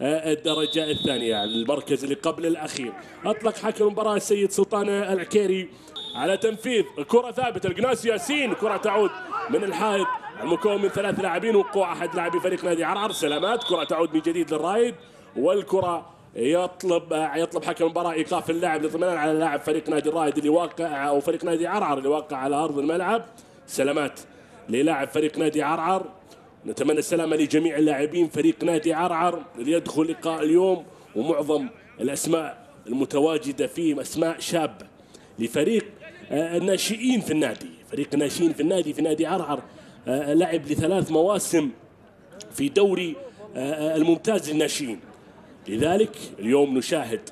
الدرجة الثانية. المركز اللي قبل الأخير أطلق حكم المباراة السيد سلطان العكيري على تنفيذ كرة ثابتة الجناسي ياسين، كرة تعود من الحائط المكون من ثلاث لاعبين وقوع أحد لاعبي فريق نادي عرعر، سلامات، كرة تعود من جديد للرائد، والكرة يطلب حكم المباراة ايقاف اللاعب للاطمئنان على لاعب فريق نادي الرائد اللي واقع او فريق نادي عرعر اللي واقع على ارض الملعب، سلامات للاعب فريق نادي عرعر، نتمنى السلامة لجميع اللاعبين فريق نادي عرعر اللي يدخل لقاء اليوم، ومعظم الاسماء المتواجدة فيه اسماء شابة لفريق الناشئين في النادي، فريق الناشئين في النادي عرعر لعب لثلاث مواسم في دوري الممتاز للناشئين، لذلك اليوم نشاهد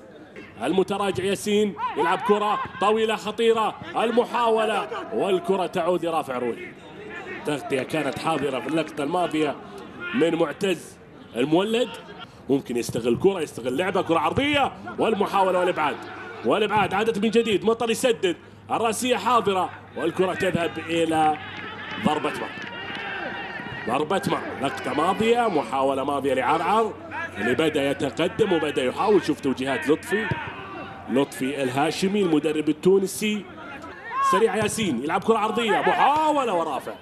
المتراجع ياسين يلعب كرة طويلة خطيرة، المحاولة والكرة تعود لرافع رويلي. تغطية كانت حاضرة في اللقطة الماضية من معتز المولد، ممكن يستغل كرة، يستغل لعبة، كرة عرضية والمحاولة والإبعاد، عادت من جديد، مطر يسدد، الرأسية حاضرة والكرة تذهب إلى ضربة مرمى. لقطة ماضية، محاولة ماضية لعرعر اللي بدأ يتقدم وبدأ يحاول، شوف توجيهات لطفي الهاشمي المدرب التونسي. سريع ياسين يلعب كرة عرضية، محاولة ورافع،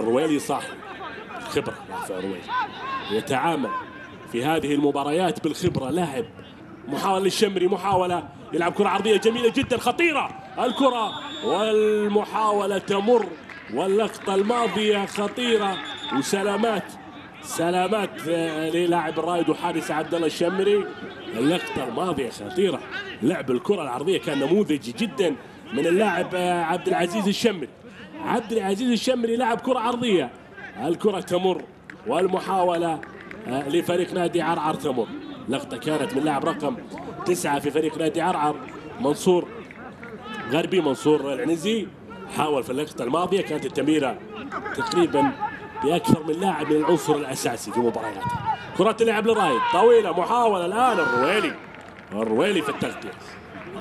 رويلي، صاحب الخبرة، رافع رويلي يتعامل في هذه المباريات بالخبرة، لاعب. محاولة للشمري، محاولة يلعب كرة عرضية جميلة جدا خطيرة، الكرة والمحاولة تمر، واللقطة الماضية خطيرة، وسلامات للاعب الرائد وحارس عبدالله الشمري. اللقطة الماضية خطيرة، لعب الكرة العرضية كان نموذجي جدا من اللاعب عبدالعزيز الشمري. لعب كرة عرضية، الكرة تمر والمحاولة لفريق نادي عرعر تمر. لقطة كانت من لاعب رقم 9 في فريق نادي عرعر منصور غربي، منصور العنزي، حاول في اللقطة الماضية، كانت التمريرة تقريبا بأكثر من لاعب من العنصر الأساسي في مبارياته. كرة اللعب للرائد طويلة، محاولة الآن الرويلي، في التغطية،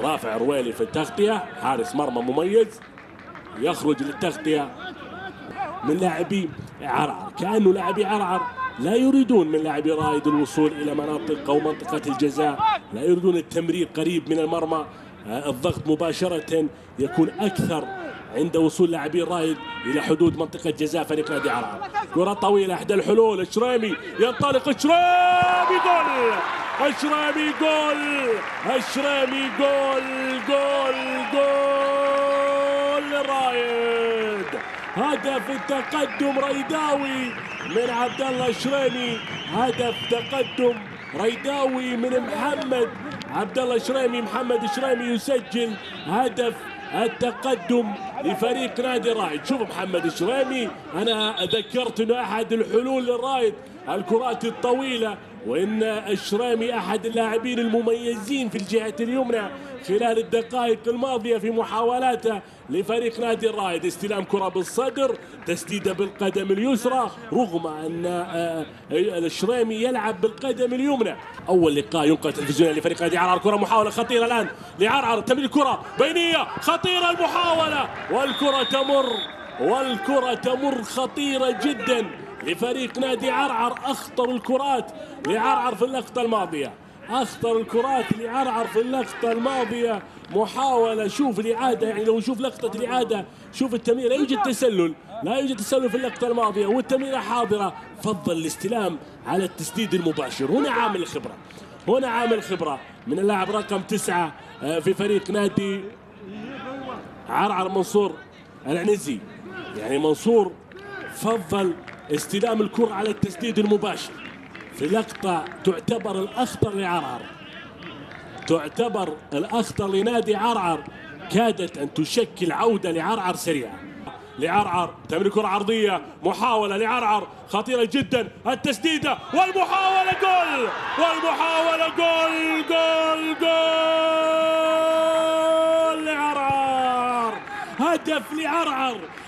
رافع الرويلي في التغطية، حارس مرمى مميز، يخرج للتغطية من لاعبي عرعر، كأنه لاعبي عرعر لا يريدون من لاعبي الرائد الوصول إلى مناطق أو منطقة الجزاء، لا يريدون التمرير قريب من المرمى، الضغط مباشرة يكون أكثر عند وصول لاعبي الرائد الى حدود منطقه جزاء فريق نادي عرعر. كره طويله احدى الحلول، الشريمي ينطلق، الشريمي جول، جول الرائد، هدف التقدم ريداوي من عبد الله الشريمي، هدف تقدم ريداوي من محمد عبد الله الشريمي، محمد الشريمي يسجل هدف التقدم لفريق نادي الرائد. شوف محمد الشريمي، أنا ذكرت أنه أحد الحلول للرائد الكرات الطويلة، وأن الشريمي أحد اللاعبين المميزين في الجهة اليمنى خلال الدقائق الماضية في محاولاته لفريق نادي الرائد، استلام كرة بالصدر، تسديدة بالقدم اليسرى، رغم أن الشريمي يلعب بالقدم اليمنى. أول لقاء ينقل تلفزيونيا لفريق نادي عرعر. كرة محاولة خطيرة الآن لعرعر، تمرير كرة بينية خطيرة، المحاولة والكرة تمر، خطيرة جدا لفريق نادي عرعر. أخطر الكرات لعرعر في اللقطة الماضية، محاولة، شوف الإعادة، يعني لو نشوف لقطة الإعادة، شوف التمرير، لا يوجد تسلل، في اللقطة الماضية، والتمريرة حاضرة، فضل الاستلام على التسديد المباشر. هنا عامل الخبرة، من اللاعب رقم 9 في فريق نادي عرعر منصور العنزي، يعني منصور فضل استلام الكرة على التسديد المباشر في لقطة تعتبر الأخطر لعرعر، تعتبر الأخطر لنادي عرعر، كادت أن تشكل عودة لعرعر سريعة. لعرعر تمرير كرة عرضية، محاولة لعرعر خطيرة جدا، التسديدة والمحاولة جول، جول لعرعر،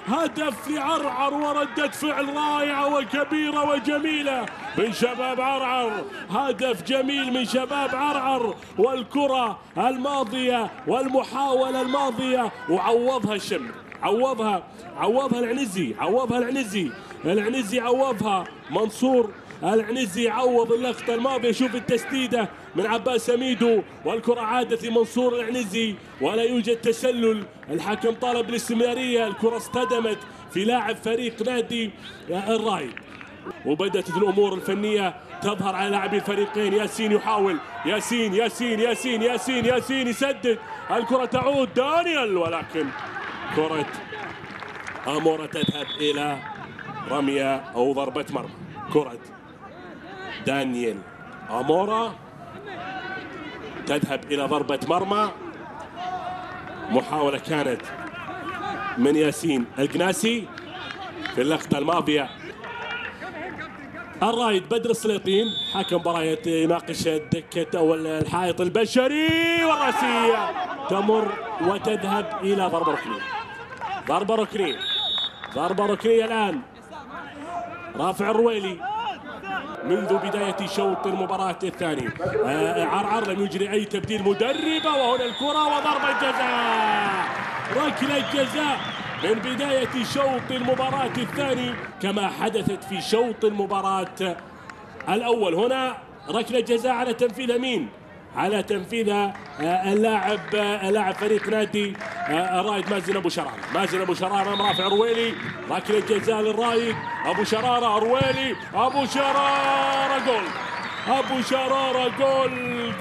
هدف لعرعر، وردة فعل رائعة وكبيرة وجميلة من شباب عرعر، هدف جميل من شباب عرعر، والكرة الماضية والمحاولة الماضية وعوضها الشمري، عوضها العنزي، العنزي عوضها منصور العنزي يعوض اللقطه الماضيه، يشوف التسديده من عباس ميدو والكره عادت لمنصور العنزي ولا يوجد تسلل. الحكم طالب الاستمراريه، الكره اصطدمت في لاعب فريق نادي الرائد وبدات الامور الفنيه تظهر على لاعبي الفريقين. ياسين يحاول، ياسين ياسين ياسين ياسين ياسين يسدد، الكره تعود دانيال ولكن كره اموره تذهب الى رميه او ضربه مرمى. كره دانيال اموره تذهب الى ضربه مرمى. محاوله كانت من ياسين الجناسي في اللقطه الماضيه. الرائد بدر السليطين حكم مباراة يناقش دكة أو الحائط البشري والرأسية تمر وتذهب إلى ضربة ركنية. ضربة ركنية، ضربة ركنية الآن. رافع الرويلي منذ بداية شوط المباراة الثاني. عرعر لم يجري أي تبديل مدربة، وهنا الكرة وضربة جزاء، ركلة جزاء من بداية شوط المباراة الثاني كما حدثت في شوط المباراة الأول. هنا ركلة جزاء على تنفيذها مين؟ على تنفيذها اللاعب فريق نادي الرائد مازن أبو شرارة. مازن أبو شرارة أمام رافع رويلي، ركلة جزاء للرائد. أبو شرارة، رويلي، أبو شرارة، جول. أبو شرارة جول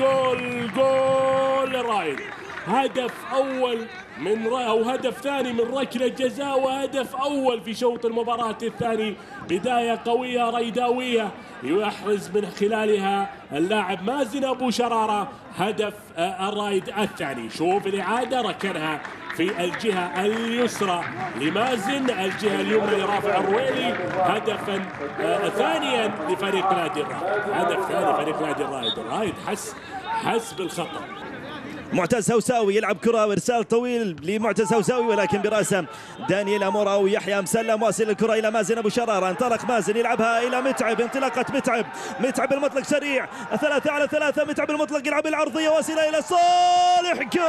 جول جول للرائد. هدف أول من أو هدف ثاني من ركلة جزاء وهدف أول في شوط المباراة الثاني. بداية قوية ريداوية يحرز من خلالها اللاعب مازن أبو شرارة هدف الرائد الثاني. شوف الإعادة، ركنها في الجهة اليسرى لمازن، الجهة اليمنى لرافع الرويلي. هدفا ثانيا لفريق نادي الرائد، هدف ثاني فريق نادي الرائد. الرائد حس بالخطأ. معتز الهوساوي يلعب كرة وارسال طويل لمعتز الهوساوي ولكن براسه دانيال امورا ويحيى امسلم. واصل الكرة الى مازن ابو شرارة، انطلق مازن يلعبها الى متعب، انطلاقة متعب المطلق سريع، 3 على 3، متعب المطلق يلعب العرضية واصلة الى صالح. جول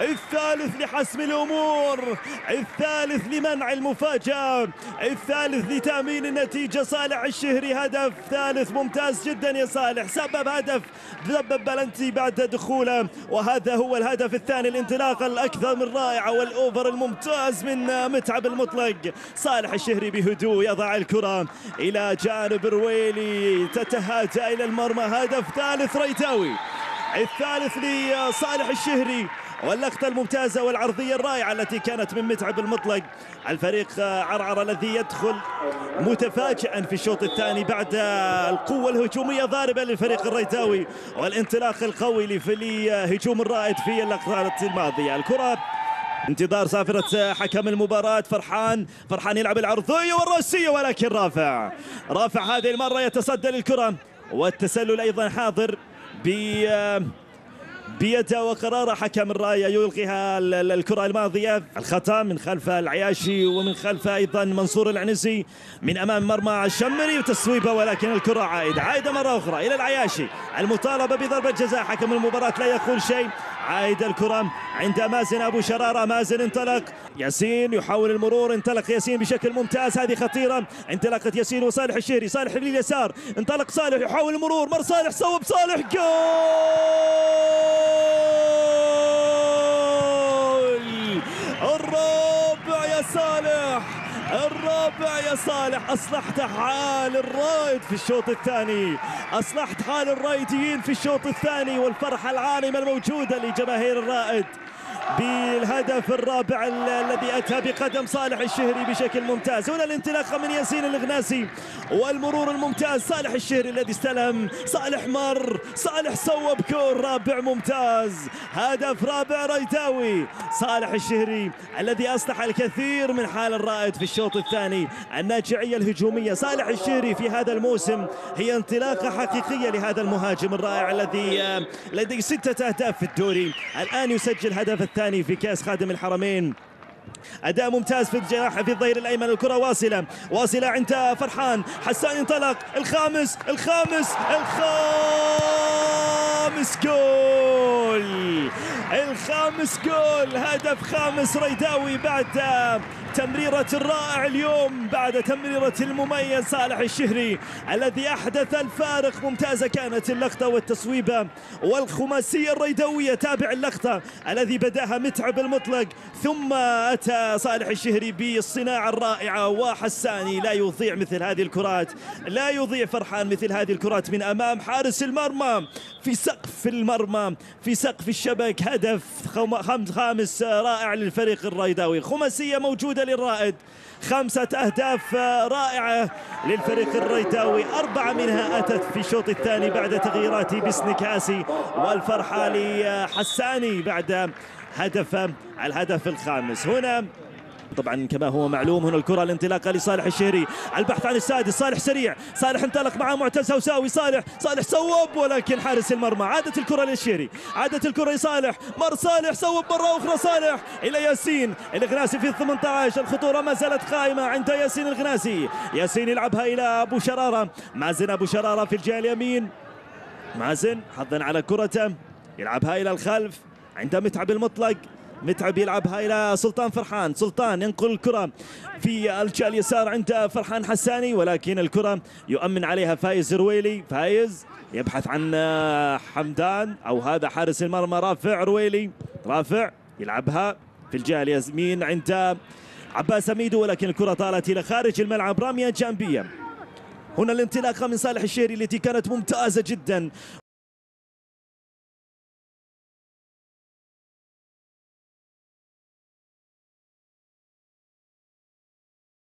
الثالث لحسم الأمور، الثالث لمنع المفاجأة، الثالث لتأمين النتيجة. صالح الشهري هدف ثالث ممتاز جدا يا صالح، سبب هدف، سبب بلنتي بعد دخوله، وهذا هو الهدف الثاني. الانطلاقة الأكثر من رائعة والأوفر الممتاز من متعب المطلق. صالح الشهري بهدوء يضع الكرة إلى جانب رويلي، تتهادى إلى المرمى. هدف ثالث ريداوي، الثالث لصالح الشهري، واللقطة الممتازة والعرضية الرائعة التي كانت من متعب المطلق. الفريق عرعر الذي يدخل متفاجئا في الشوط الثاني بعد القوة الهجومية ضاربة للفريق الريداوي والانطلاق القوي لهجوم الرائد في اللقطة الماضية. الكرة انتظار صافرة حكم المباراة. فرحان يلعب العرضية والرأسية ولكن رافع هذه المرة يتصدى للكرة، والتسلل أيضا حاضر بيده وقرار حكم الراية. يلقيها الكرة الماضية، الخطأ من خلف العياشي ومن خلف أيضا منصور العنزي، من أمام مرمى الشمري وتسويبه ولكن الكرة عائدة مرة أخرى إلى العياشي. المطالبة بضربة جزاء، حكم المباراة لا يقول شيء. عائد الكرة عند مازن أبو شرارة، مازن انطلق، ياسين يحاول المرور، انطلق ياسين بشكل ممتاز، هذه خطيرة انطلقت ياسين وصالح الشهري، صالح لليسار، انطلق صالح يحاول المرور، مر صالح، صوب صالح، جول الرابع يا صالح، الرابع يا صالح. أصلحت حال الرائد في الشوط الثاني، أصلحت حال الرائديين في الشوط الثاني، والفرحة العارمة الموجودة لجماهير الرائد بالهدف الرابع الذي أتى بقدم صالح الشهري بشكل ممتاز. هنا الانطلاقة من ياسين الجناسي والمرور الممتاز، صالح الشهري الذي استلم، صالح مر، صالح صوب، كور رابع ممتاز، هدف رابع ريداوي. صالح الشهري الذي أصلح الكثير من حال الرائد في الشوط الثاني. الناجعية الهجومية صالح الشهري في هذا الموسم هي انطلاقة حقيقية لهذا المهاجم الرائع الذي لديه 6 أهداف في الدوري، الآن يسجل هدف الثاني في كأس خادم الحرمين. أداء ممتاز في الجناح، في الظهير الأيمن، الكرة واصلة عند فرحان حساني، انطلق الخامس، جول الخامس جول، هدف خامس ريداوي بعد تمريرة الرائع اليوم، بعد تمريرة المميز صالح الشهري الذي أحدث الفارق. ممتازة كانت اللقطة والتصويبة والخماسية الريدوية. تابع اللقطة الذي بداها متعب المطلق ثم أتى صالح الشهري بالصناعة الرائعة، وحساني لا يضيع مثل هذه الكرات، لا يضيع فرحان مثل هذه الكرات من أمام حارس المرمى، في سقف المرمى، في سقف الشبك. هدف خامس رائع للفريق الريداوي، خماسية موجودة للرائد، خمسة أهداف رائعة للفريق الريداوي، أربعة منها أتت في الشوط الثاني بعد تغييرات بسنكاسي، والفرحة لحساني بعد هدف الهدف الخامس. هنا طبعا كما هو معلوم هنا الكرة الانطلاقة لصالح الشهري، البحث عن السادس، صالح سريع، صالح انطلق معه معتز الهوساوي، صالح صوب ولكن حارس المرمى. عادت الكرة للشهري، عادت الكرة لصالح، مر صالح، صوب مرة أخرى صالح إلى ياسين الجناسي في 18. الخطورة ما زالت قائمة عند ياسين الجناسي، ياسين يلعبها إلى أبو شرارة، مازن أبو شرارة في الجهة اليمين، مازن حظا على كرته، يلعبها إلى الخلف عند متعب المطلق، متعب يلعبها إلى سلطان فرحان، سلطان ينقل الكرة في الجهة اليسار عند فرحان حساني، ولكن الكرة يؤمن عليها فايز رويلي، فايز يبحث عن حمدان أو هذا حارس المرمى رافع رويلي، رافع يلعبها في الجهة اليمين عند عباس ميدو، ولكن الكرة طالت إلى خارج الملعب رامية جانبية. هنا الانطلاقة من صالح الشهري التي كانت ممتازة جدا.